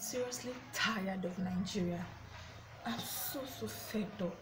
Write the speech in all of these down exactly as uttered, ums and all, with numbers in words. seriously tired of Nigeria. I'm so so fed up.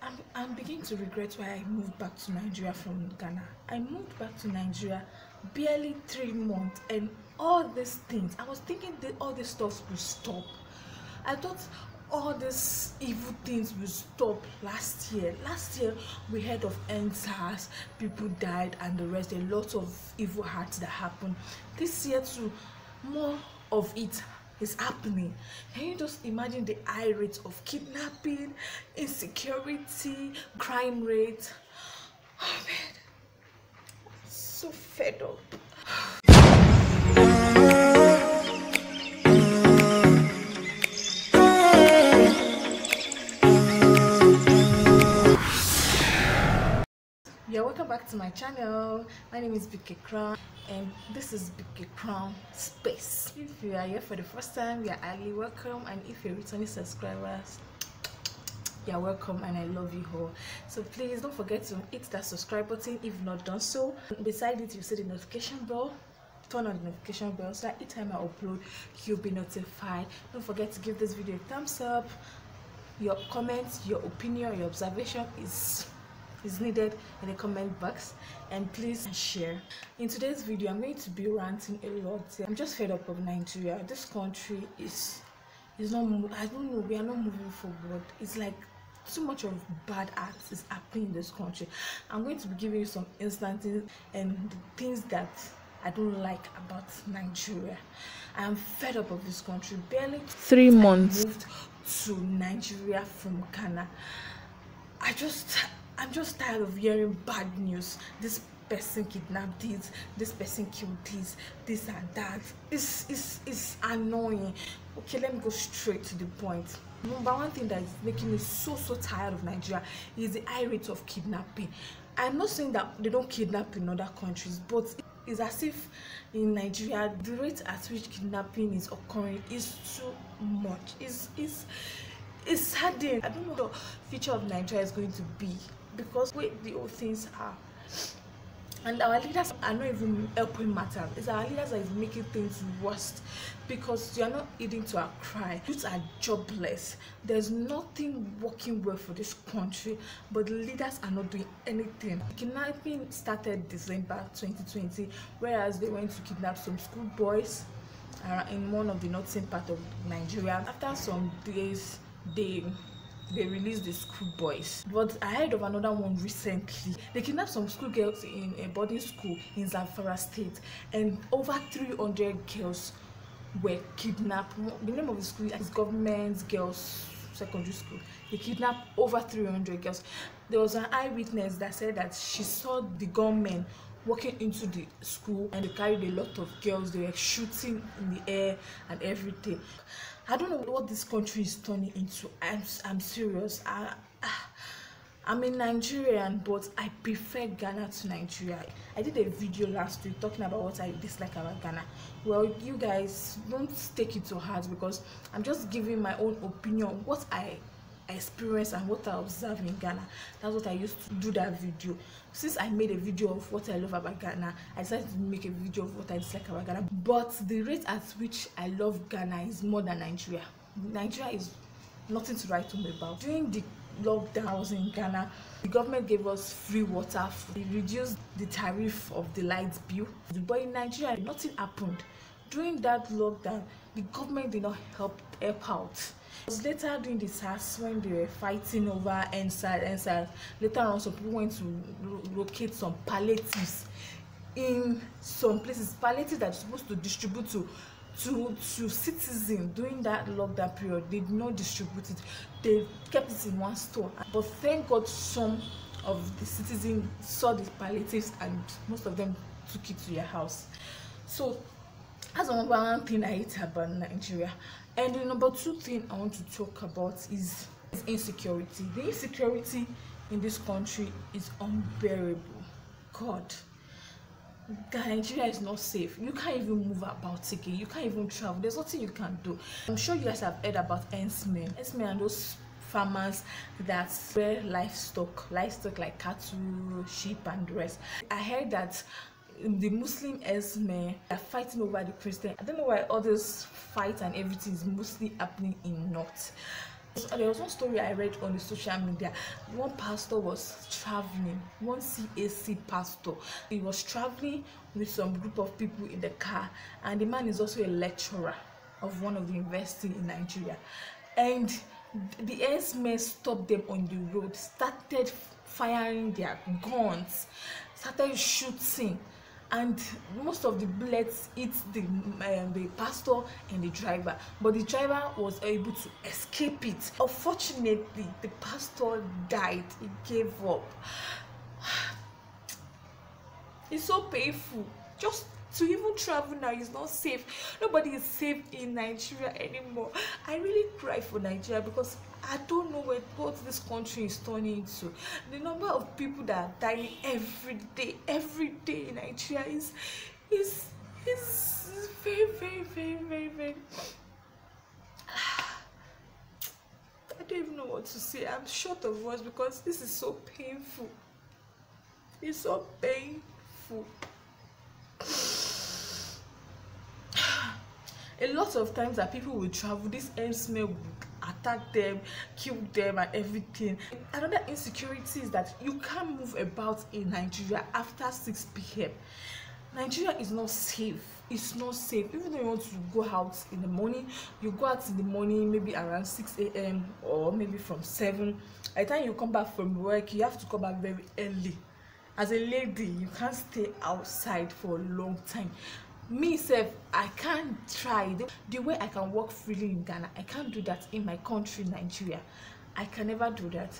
I'm, I'm beginning to regret why I moved back to Nigeria from Ghana. I moved back to Nigeria barely three months and all these things. I was thinking that all this stuff would stop. I thought all these evil things will stop last year. Last year, we heard of SARS, people died and the rest, a lot of evil hearts that happened. This year too, more of it is happening. Can you just imagine the high rate of kidnapping, insecurity, crime rate? Oh man, I'm so fed up. Yeah, welcome back to my channel. My name is B K Crown and this is B K Crown Space. If you are here for the first time, you are highly welcome, and if you're returning subscribers, you are welcome and I love you all. So please don't forget to hit that subscribe button if not done so. Beside it, you see the notification bell. Turn on the notification bell so that each time I upload, you'll be notified. Don't forget to give this video a thumbs up. Your comments, your opinion, your observation is is needed in the comment box, and please share. In today's video, I'm going to be ranting a lot. I'm just fed up of Nigeria. This country is is not, I don't know, we are not moving forward. It's like too much of bad acts is happening in this country. I'm going to be giving you some instances and the things that I don't like about Nigeria. I am fed up of this country. Barely three months I moved to Nigeria from Ghana. I just I'm just tired of hearing bad news. This person kidnapped this, this person killed this, this and that. It's, it's, it's annoying. Okay, let me go straight to the point. Number one thing that is making me so, so tired of Nigeria is the high rate of kidnapping. I'm not saying that they don't kidnap in other countries, but it's as if in Nigeria, the rate at which kidnapping is occurring is too much. It's, it's, it's saddening. I don't know what the future of Nigeria is going to be, because way the old things are, and our leaders are not even helping matters. It's our leaders that is making things worse, because you are not eating to our cry. Youths are jobless. There's nothing working well for this country, but the leaders are not doing anything. Kidnapping started December twenty twenty, whereas they went to kidnap some schoolboys uh, in one of the northern part of Nigeria. After some days, they They released the school boys, but I heard of another one recently. They kidnapped some school girls in a boarding school in Zamfara state, and over three hundred girls were kidnapped. The name of the school is Government Girls Secondary School. They kidnapped over three hundred girls. There was an eyewitness that said that she saw the gunmen walking into the school, and they carried a lot of girls. They were shooting in the air and everything. I don't know what this country is turning into. I'm, I'm serious. I, I, I'm a Nigerian, but I prefer Ghana to Nigeria. I did a video last week talking about what I dislike about Ghana. Well, you guys don't take it to heart, because I'm just giving my own opinion on what I experience and what I observe in Ghana. That's what I used to do that video. Since I made a video of what I love about Ghana, I decided to make a video of what I dislike about Ghana. But the rate at which I love Ghana is more than Nigeria. Nigeria is nothing to write home about. During the lockdowns in Ghana, the government gave us free water. They reduced the tariff of the light bill. But in Nigeria, nothing happened. During that lockdown, the government did not help help out. It was later during the SARS, when they were fighting over inside inside. Later on, some people went to locate some palliatives in some places. Palliatives that are supposed to distribute to to to citizens during that lockdown period, they did not distribute it. They kept it in one store. But thank God, some of the citizens saw these palliatives, and most of them took it to their house. So that's the number one thing I hate about Nigeria. And the number two thing I want to talk about is, is insecurity. The insecurity in this country is unbearable. God, Nigeria is not safe. You can't even move about again. You can't even travel. There's nothing you can do. I'm sure you guys have heard about herdsmen. Herdsmen and those farmers that sell livestock, livestock like cattle, sheep and the rest. I heard that the Muslim elsewhere are fighting over the Christian. I don't know why all this fight and everything is mostly happening in North. So there was one story I read on the social media. One pastor was traveling, one C A C pastor. He was traveling with some group of people in the car, and the man is also a lecturer of one of the universities in Nigeria. And the herdsmen stopped them on the road, started firing their guns, started shooting, and most of the bullets hit the, um, the pastor and the driver, but the driver was able to escape it. Unfortunately, the pastor died. He gave up. It's so painful. Just to even travel now is not safe. Nobody is safe in Nigeria anymore. I really cry for Nigeria because I don't know where, what this country is turning into. The number of people that are dying every day, every day in Nigeria is, is, is very, very, very, very, very. I don't even know what to say. I'm short of words because this is so painful. It's so painful. A lot of times that people will travel, this herdsmen will attack them, kill them and everything. Another insecurity is that you can't move about in Nigeria after six p m Nigeria is not safe. It's not safe. Even though you want to go out in the morning, you go out in the morning maybe around six a m or maybe from seven. By the time you come back from work, you have to come back very early. As a lady, you can't stay outside for a long time. Myself, I can't try the, the way I can walk freely in Ghana. I can't do that in my country, Nigeria. I can never do that.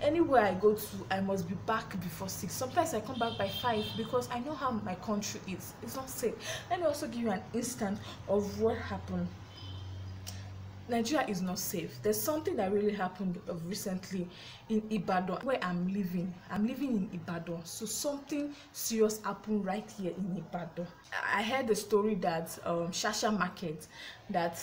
Anywhere I go to, I must be back before six. Sometimes I come back by five because I know how my country is. It's not safe. Let me also give you an instance of what happened. Nigeria is not safe. There's something that really happened recently in Ibadan, where I'm living. I'm living in Ibadan, so something serious happened right here in Ibadan. I heard the story that um, Shasha Market, that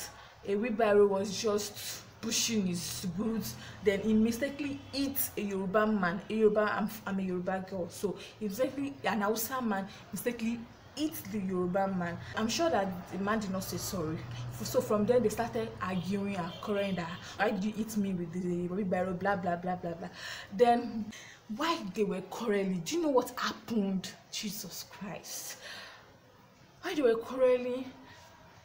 a wheelbarrow was just pushing his goods, then he mistakenly hit a Yoruba man. A Yoruba, I'm, I'm a Yoruba girl, so exactly an Hausa man mistakenly hit the Yoruba man. I'm sure that the man did not say sorry. So from there they started arguing and quarreling that why did you hit me with the wheelbarrow, blah blah blah blah blah. Then while they were quarreling, do you know what happened? Jesus Christ. While they were quarreling,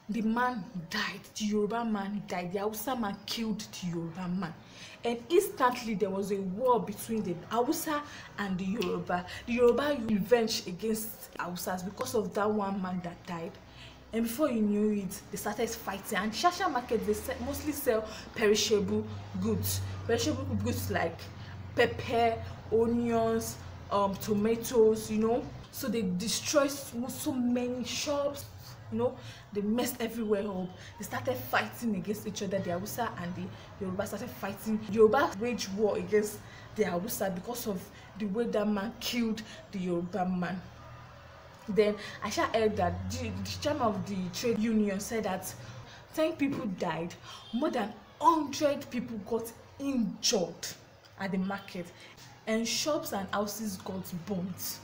the man died, the Yoruba man died, the Hausa man killed the Yoruba man. And instantly there was a war between the Hausa and the Yoruba. The Yoruba revenge against Hausas because of that one man that died. And before you knew it, they started fighting. And Shasha Market, they mostly sell perishable goods. Perishable goods like pepper, onions, um, tomatoes, you know. So they destroyed so many shops. You know, they messed everywhere up. They started fighting against each other. The Hausa and the Yoruba started fighting. Yoruba waged war against the Hausa because of the way that man killed the Yoruba man. Then I shall heard that the, the chairman of the trade union said that ten people died, more than one hundred people got injured at the market, and shops and houses got burnt.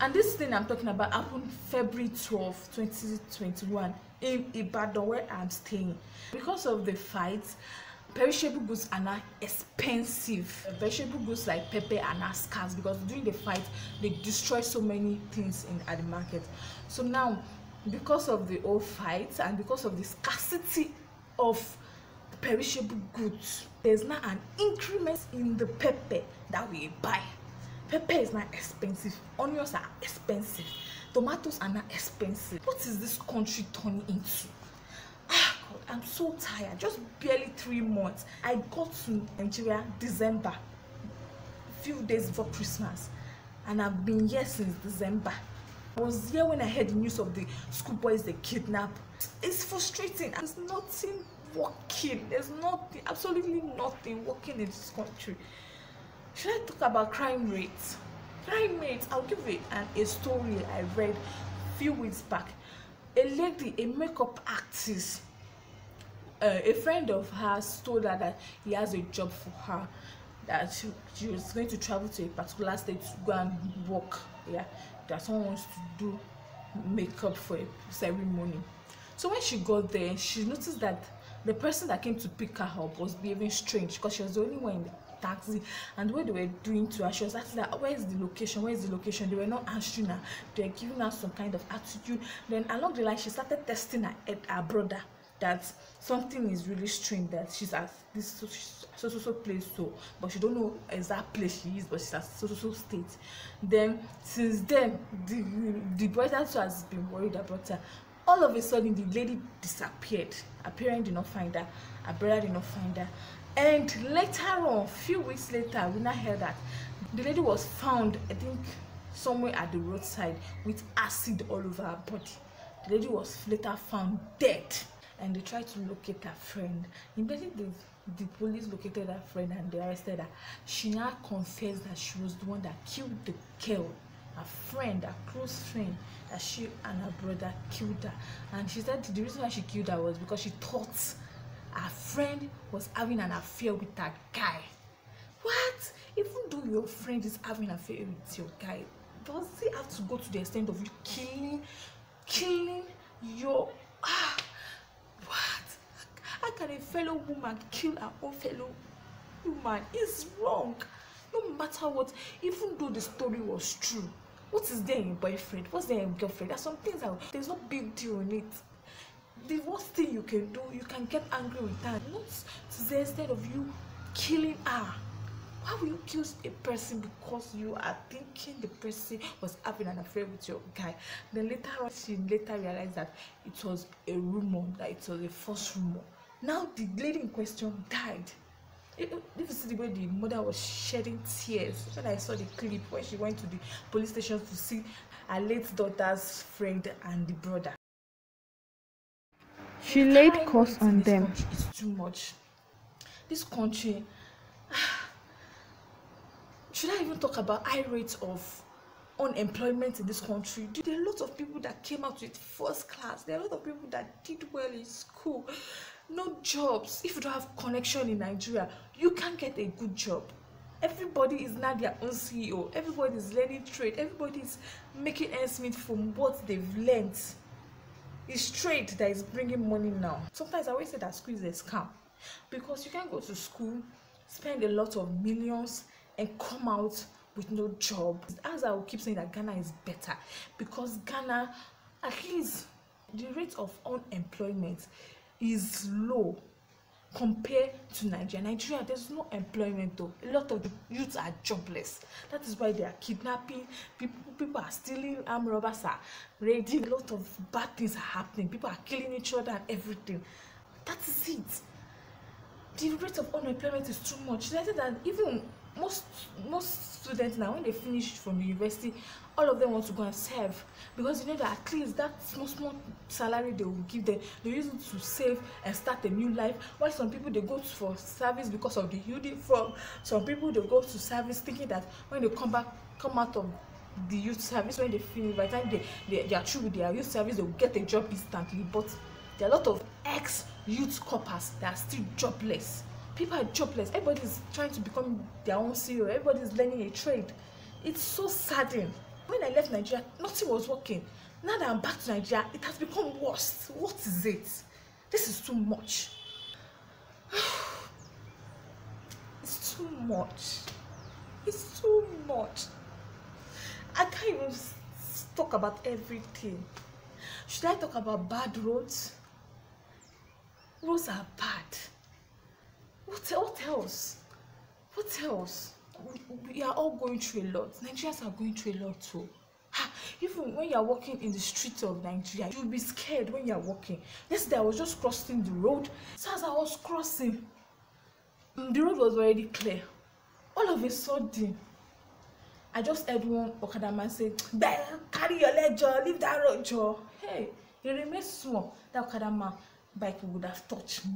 And this thing I'm talking about happened February twelfth twenty twenty-one in Ibadan, where I'm staying. Because of the fight, perishable goods are not expensive. Perishable goods like pepper are not scarce because during the fight they destroyed so many things in at the market. So now, because of the old fight and because of the scarcity of perishable goods, there's now an increment in the pepper that we buy. Pepper is not expensive, onions are expensive, tomatoes are not expensive. What is this country turning into? Ah, God, I'm so tired. Just barely three months. I got to Nigeria December, a few days before Christmas, and I've been here since December. I was here when I heard the news of the schoolboys they kidnapped. It's frustrating. There's nothing working. There's nothing, absolutely nothing working in this country. Should I talk about crime rates? Crime rates, I'll give you an, a story I read a few weeks back. A lady, a makeup artist, uh, a friend of hers told her that he has a job for her, that she, she was going to travel to a particular state to go and work. Yeah, that someone wants to do makeup for a ceremony. So when she got there, she noticed that the person that came to pick her up was behaving strange, because she was the only one in the taxi, and the way they were doing to her, she was asking that, where's the location, where's the location? They were not answering her, they were giving her some kind of attitude. Then along the line, she started testing her, her brother, that something is really strange, that she's at this so so so place, so, but she don't know exact place she is, but she's at so so so state. Then since then, the the boy also has been worried about her. All of a sudden, the lady disappeared. Her parents did not find her, her brother did not find her, and later on, a few weeks later, we now heard that the lady was found, I think, somewhere at the roadside with acid all over her body. The lady was later found dead, and they tried to locate her friend. Immediately, the, the police located her friend and they arrested her. She now confessed that she was the one that killed the girl, her friend, her close friend, that she and her brother killed her. And she said the reason why she killed her was because she thought her friend was having an affair with that guy. What? Even though your friend is having an affair with your guy, does he have to go to the extent of you killing, killing your... Ah, what? How can a fellow woman kill her own fellow woman? It's wrong. No matter what, even though the story was true, what is there in your boyfriend? What's there in your girlfriend? There's some things that there's no big deal in it. The worst thing you can do, you can get angry with her. Not to the extent of you killing her. Why will you kill a person because you are thinking the person was having an affair with your guy? Then later on, she later realized that it was a rumor, that it was a false rumor. Now the lady in question died. If you see the way the mother was shedding tears when I saw the clip, when she went to the police station to see her late daughter's friend and the brother, she laid curse on them. It's too much. This country, should I even talk about high rates of unemployment in this country? There are a lot of people that came out with first class. There are a lot of people that did well in school. No jobs. If you don't have connection in Nigeria, you can't get a good job. Everybody is not their own C E O. Everybody is learning trade. Everybody is making ends meet from what they've learned. It's trade that is bringing money now. Sometimes I always say that school is a scam, because you can go to school, spend a lot of millions, and come out with no job. As I will keep saying, that Ghana is better, because Ghana, at least the rate of unemployment is low compared to Nigeria. Nigeria, there's no employment though. A lot of the youths are jobless. That is why they are kidnapping people. People are stealing. Armed robbers are raiding. A lot of bad things are happening. People are killing each other and everything. That is it. The rate of unemployment is too much. That is that even most most students now, when they finish from the university, all of them want to go and serve, because you know that at least that small small salary they will give them, they use it to save and start a new life. While some people, they go for service because of the uniform. Some people, they go to service thinking that when they come back come out of the youth service, when they finish, by the time they they, they are through with their youth service, they will get a job instantly. But there are a lot of ex youth coppers that are still jobless. People are jobless. Everybody is trying to become their own C E O. Everybody is learning a trade. It's so saddening. When I left Nigeria, nothing was working. Now that I'm back to Nigeria, it has become worse. What is it? This is too much. It's too much. It's too much. I can't even talk about everything. Should I talk about bad roads? Roads are bad. What, what else? What else? We, we are all going through a lot. Nigerians are going through a lot too. Ha, even when you are walking in the streets of Nigeria, you'll be scared when you are walking. Yesterday, I was just crossing the road. So as I was crossing, the road was already clear. All of a sudden, I just heard one Okada man say, "Carry your leg, Joe. Leave that road, Joe." Hey, he remained small. That Okada man bike would have touched me.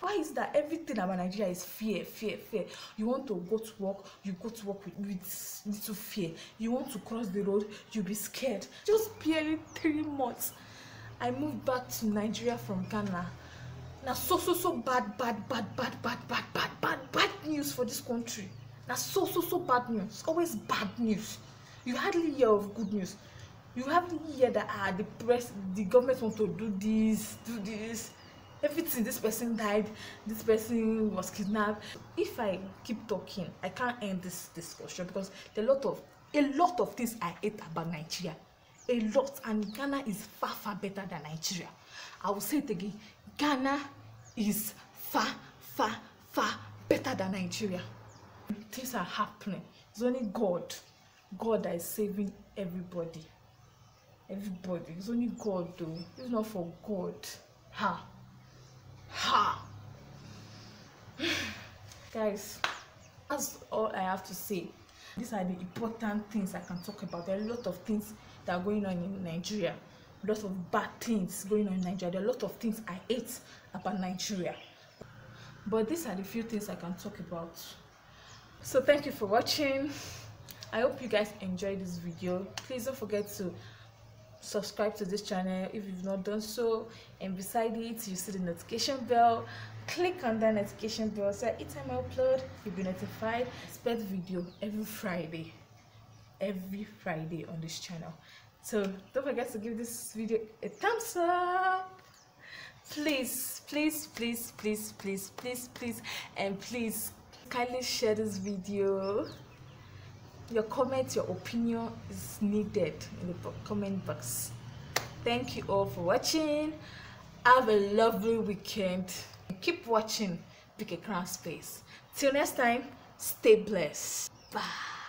Why is that everything about Nigeria is fear, fear, fear? You want to go to work, you go to work with, with little fear. You want to cross the road, you'll be scared. Just barely three months, I moved back to Nigeria from Ghana. Now so, so, so bad, bad, bad, bad, bad, bad, bad, bad, bad news for this country. Now so, so, so bad news. Always bad news. You hardly hear of good news. You hardly hear that ah, the press, the government want to do this, do this. Everything, this person died, this person was kidnapped. If I keep talking, I can't end this discussion because there are a lot of a lot of things I hate about Nigeria. A lot, and Ghana is far, far better than Nigeria. I will say it again. Ghana is far, far, far better than Nigeria. Things are happening. It's only God. God that is saving everybody. Everybody. It's only God though. It's not for God. Ha. Ha. Guys, that's all I have to say. These are the important things I can talk about. There are a lot of things that are going on in Nigeria. A lot of bad things going on in Nigeria. There are a lot of things I hate about Nigeria. But these are the few things I can talk about. So thank you for watching. I hope you guys enjoyed this video. Please don't forget to subscribe to this channel if you've not done so, and beside it you see the notification bell. Click on that notification bell so each time I upload you'll be notified. Expect video every Friday, every Friday on this channel. So don't forget to give this video a thumbs up. Please, please, please, please, please, please, please, and please kindly share this video. Your comments, your opinion is needed in the comment box. Thank you all for watching. Have a lovely weekend. Keep watching B K Crown Space. Till next time, stay blessed. Bye.